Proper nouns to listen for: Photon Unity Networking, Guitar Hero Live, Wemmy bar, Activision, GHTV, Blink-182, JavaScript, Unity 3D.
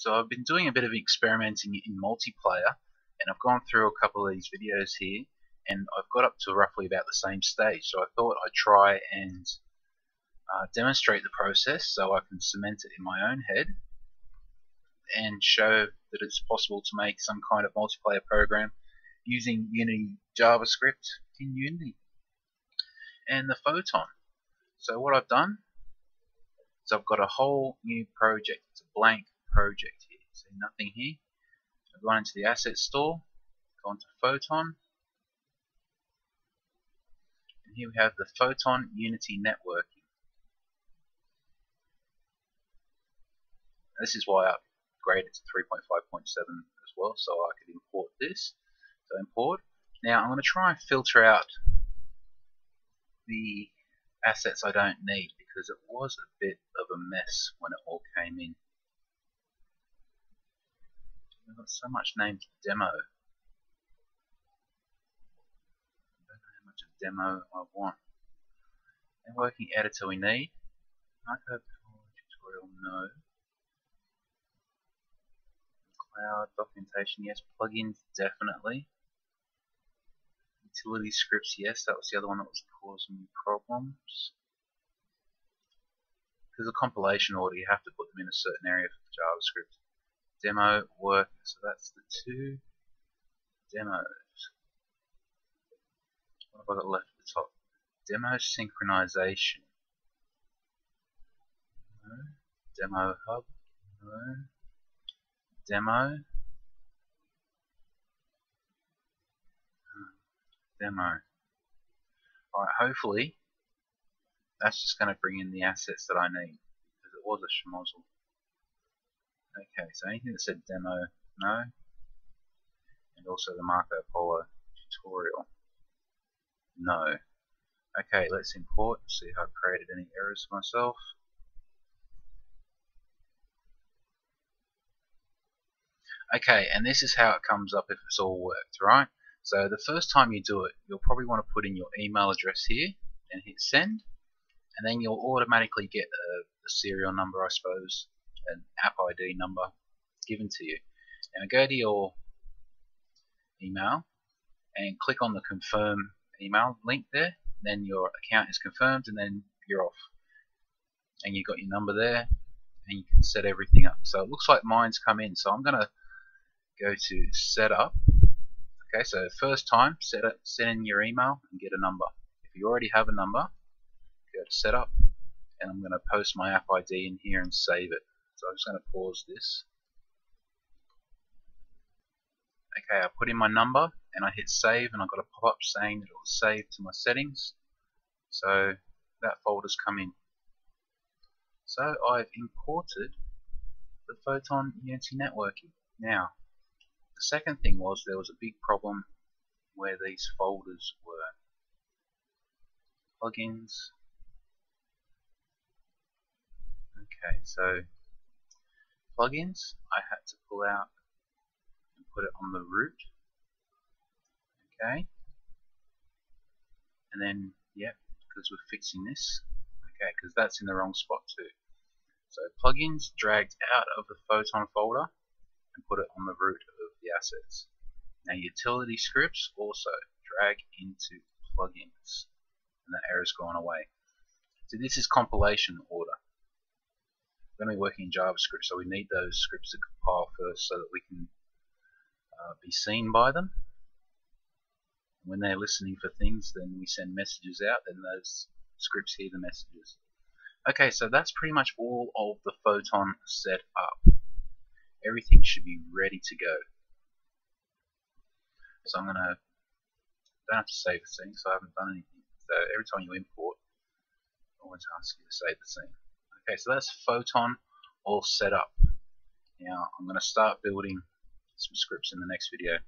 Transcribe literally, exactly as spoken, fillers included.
So I've been doing a bit of experimenting in multiplayer, and I've gone through a couple of these videos here, and I've got up to roughly about the same stage. So I thought I'd try and uh, demonstrate the process so I can cement it in my own head and show that it's possible to make some kind of multiplayer program using Unity JavaScript in Unity and the Photon. So what I've done is I've got a whole new project. It's a blank project here, so nothing here. I've gone into the asset store, gone to Photon, and here we have the Photon Unity Networking. This is why I upgraded to three point five point seven as well, so I could import this. So import. Now I'm going to try and filter out the assets I don't need, because it was a bit of a mess when it all came in. I've got so much named demo. I don't know how much of demo I want. And working editor we need. Micro tutorial, no. Cloud documentation, yes. Plugins, definitely. Utility scripts, yes. That was the other one that was causing me problems. Because the compilation order, you have to put them in a certain area for JavaScript. Demo, work, so that's the two demos. What have I got left at the top? Demo synchronization. No. Demo hub. No. Demo. Demo. Alright, hopefully that's just going to bring in the assets that I need, because it was a schmozzle. Okay, so anything that said demo, no. And also the Marco Polo tutorial, no. Okay, let's import, see if I've created any errors for myself. Okay, and this is how it comes up if it's all worked, right? So the first time you do it, you'll probably want to put in your email address here and hit send, and then you'll automatically get a, a serial number, I suppose, an app I D number given to you. Now go to your email and click on the confirm email link there, then your account is confirmed, and then you're off, and you've got your number there, and you can set everything up. So it looks like mine's come in, so I'm gonna go to setup. Okay, so first time set up, send in your email and get a number. If you already have a number, go to setup, and I'm gonna post my app I D in here and save it. So I'm just going to pause this. Okay, I put in my number and I hit save, and I've got a pop-up saying that it will save to my settings. So that folder's come in. So I've imported the Photon Unity Networking. Now, the second thing was there was a big problem where these folders were. Plugins. Okay, so plugins, I had to pull out and put it on the root. Okay, and then yeah, because we're fixing this. Okay, because that's in the wrong spot too. So plugins dragged out of the Photon folder and put it on the root of the assets. Now utility scripts also drag into plugins, and that error's gone away. So this is compilation order. Going to be working in JavaScript, so we need those scripts to compile first so that we can uh, be seen by them. When they're listening for things, then we send messages out, then those scripts hear the messages. Okay, so that's pretty much all of the Photon set up. Everything should be ready to go. So I'm gonna, I don't have to save the scene, so I haven't done anything. So every time you import, I always ask you to save the scene. Okay, so that's Photon all set up. Now I'm going to start building some scripts in the next video.